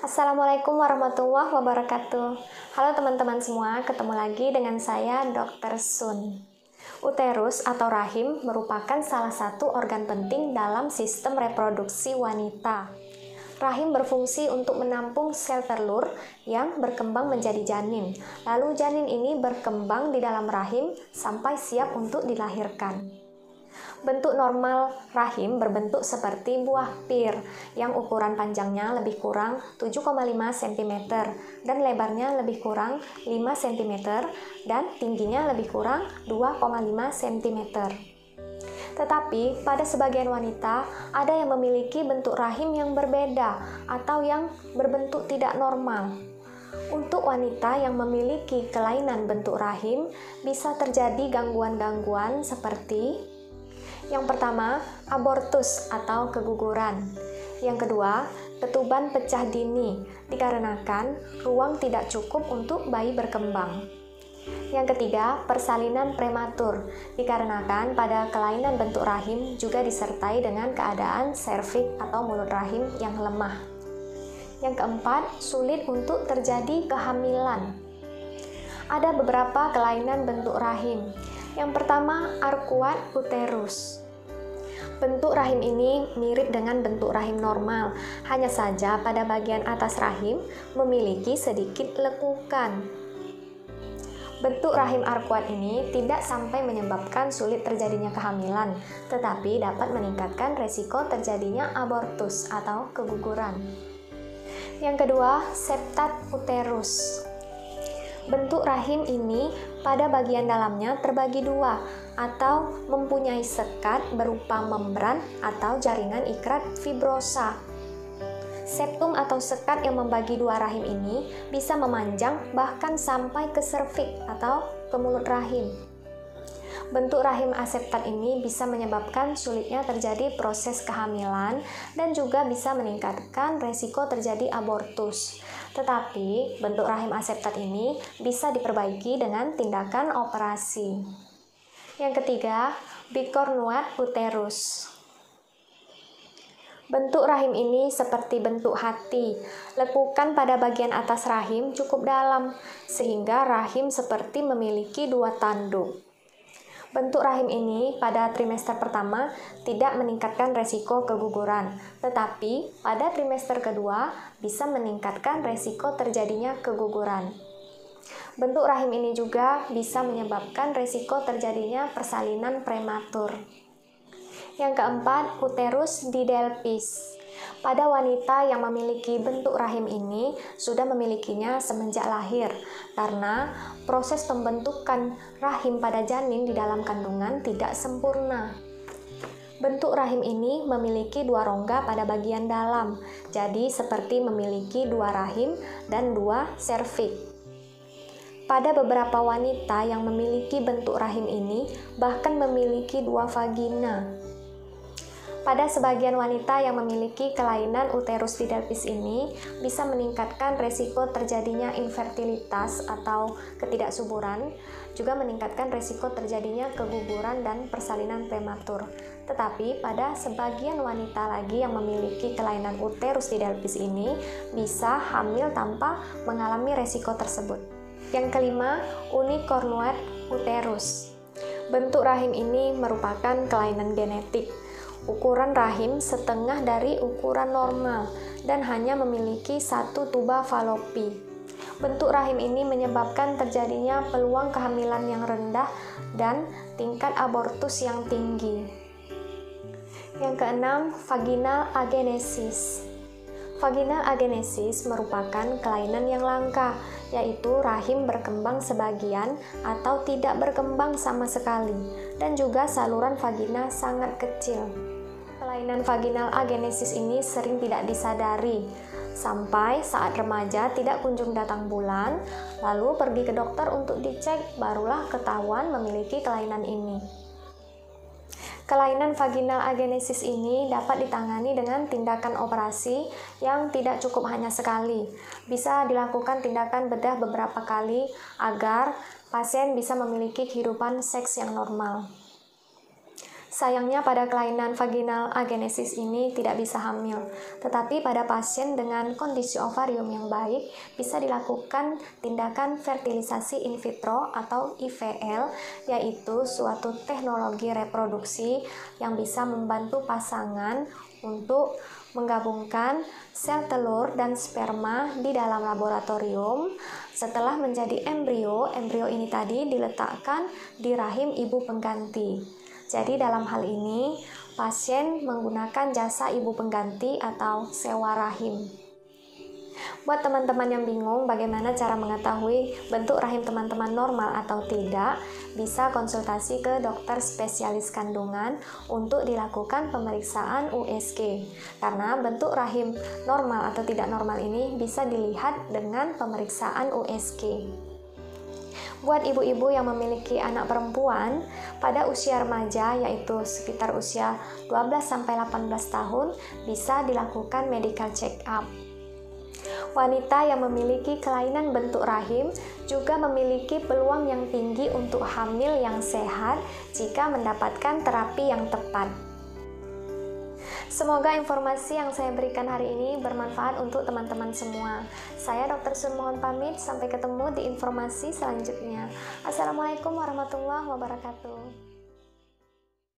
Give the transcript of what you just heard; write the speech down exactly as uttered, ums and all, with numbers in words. Assalamualaikum warahmatullahi wabarakatuh. Halo teman-teman semua, ketemu lagi dengan saya dokter Sun. Uterus atau rahim merupakan salah satu organ penting dalam sistem reproduksi wanita. Rahim berfungsi untuk menampung sel telur yang berkembang menjadi janin. Lalu janin ini berkembang di dalam rahim sampai siap untuk dilahirkan. Bentuk normal rahim berbentuk seperti buah pir yang ukuran panjangnya lebih kurang tujuh koma lima sentimeter dan lebarnya lebih kurang lima sentimeter dan tingginya lebih kurang dua koma lima sentimeter. Tetapi pada sebagian wanita ada yang memiliki bentuk rahim yang berbeda atau yang berbentuk tidak normal. Untuk wanita yang memiliki kelainan bentuk rahim bisa terjadi gangguan-gangguan seperti: yang pertama, abortus atau keguguran. Yang kedua, ketuban pecah dini dikarenakan ruang tidak cukup untuk bayi berkembang. Yang ketiga, persalinan prematur dikarenakan pada kelainan bentuk rahim juga disertai dengan keadaan serviks atau mulut rahim yang lemah. Yang keempat, sulit untuk terjadi kehamilan. Ada beberapa kelainan bentuk rahim. Yang pertama, arcuat uterus. Bentuk rahim ini mirip dengan bentuk rahim normal, hanya saja pada bagian atas rahim memiliki sedikit lekukan. Bentuk rahim arcuat ini tidak sampai menyebabkan sulit terjadinya kehamilan, tetapi dapat meningkatkan resiko terjadinya abortus atau keguguran. Yang kedua, septat uterus. Bentuk rahim ini pada bagian dalamnya terbagi dua atau mempunyai sekat berupa membran atau jaringan ikrat fibrosa. Septum atau sekat yang membagi dua rahim ini bisa memanjang bahkan sampai ke serviks atau ke mulut rahim. Bentuk rahim aseptat ini bisa menyebabkan sulitnya terjadi proses kehamilan dan juga bisa meningkatkan resiko terjadi abortus. Tetapi, bentuk rahim aseptat ini bisa diperbaiki dengan tindakan operasi. Yang ketiga, bicornuat uterus. Bentuk rahim ini seperti bentuk hati. Lekukan pada bagian atas rahim cukup dalam, sehingga rahim seperti memiliki dua tanduk. Bentuk rahim ini pada trimester pertama tidak meningkatkan resiko keguguran, tetapi pada trimester kedua bisa meningkatkan resiko terjadinya keguguran. Bentuk rahim ini juga bisa menyebabkan resiko terjadinya persalinan prematur. Yang keempat, uterus didelphys. Pada wanita yang memiliki bentuk rahim ini sudah memilikinya semenjak lahir karena proses pembentukan rahim pada janin di dalam kandungan tidak sempurna. Bentuk rahim ini memiliki dua rongga pada bagian dalam, jadi seperti memiliki dua rahim dan dua serviks. Pada beberapa wanita yang memiliki bentuk rahim ini bahkan memiliki dua vagina. Pada sebagian wanita yang memiliki kelainan uterus didelphys ini bisa meningkatkan resiko terjadinya infertilitas atau ketidaksuburan, juga meningkatkan resiko terjadinya keguguran dan persalinan prematur. Tetapi pada sebagian wanita lagi yang memiliki kelainan uterus didelphys ini bisa hamil tanpa mengalami resiko tersebut. Yang kelima, unicornuat uterus. Bentuk rahim ini merupakan kelainan genetik. Ukuran rahim setengah dari ukuran normal dan hanya memiliki satu tuba falopi. Bentuk rahim ini menyebabkan terjadinya peluang kehamilan yang rendah dan tingkat abortus yang tinggi. Yang keenam, vaginal agenesis. Vaginal agenesis merupakan kelainan yang langka, yaitu rahim berkembang sebagian atau tidak berkembang sama sekali, dan juga saluran vagina sangat kecil. Kelainan vaginal agenesis ini sering tidak disadari, sampai saat remaja tidak kunjung datang bulan, lalu pergi ke dokter untuk dicek, barulah ketahuan memiliki kelainan ini. Kelainan vaginal agenesis ini dapat ditangani dengan tindakan operasi yang tidak cukup hanya sekali. Bisa dilakukan tindakan bedah beberapa kali agar pasien bisa memiliki kehidupan seks yang normal. Sayangnya pada kelainan vaginal agenesis ini tidak bisa hamil, tetapi pada pasien dengan kondisi ovarium yang baik bisa dilakukan tindakan fertilisasi in vitro atau I V L, yaitu suatu teknologi reproduksi yang bisa membantu pasangan untuk menggabungkan sel telur dan sperma di dalam laboratorium. Setelah menjadi embrio, embrio ini tadi diletakkan di rahim ibu pengganti. Jadi dalam hal ini, pasien menggunakan jasa ibu pengganti atau sewa rahim. Buat teman-teman yang bingung bagaimana cara mengetahui bentuk rahim teman-teman normal atau tidak, bisa konsultasi ke dokter spesialis kandungan untuk dilakukan pemeriksaan U S G. Karena bentuk rahim normal atau tidak normal ini bisa dilihat dengan pemeriksaan U S G. Buat ibu-ibu yang memiliki anak perempuan, pada usia remaja yaitu sekitar usia dua belas sampai delapan belas tahun bisa dilakukan medical check up. Wanita yang memiliki kelainan bentuk rahim juga memiliki peluang yang tinggi untuk hamil yang sehat jika mendapatkan terapi yang tepat. Semoga informasi yang saya berikan hari ini bermanfaat untuk teman-teman semua. Saya dokter Sun mohon pamit, sampai ketemu di informasi selanjutnya. Assalamualaikum warahmatullahi wabarakatuh.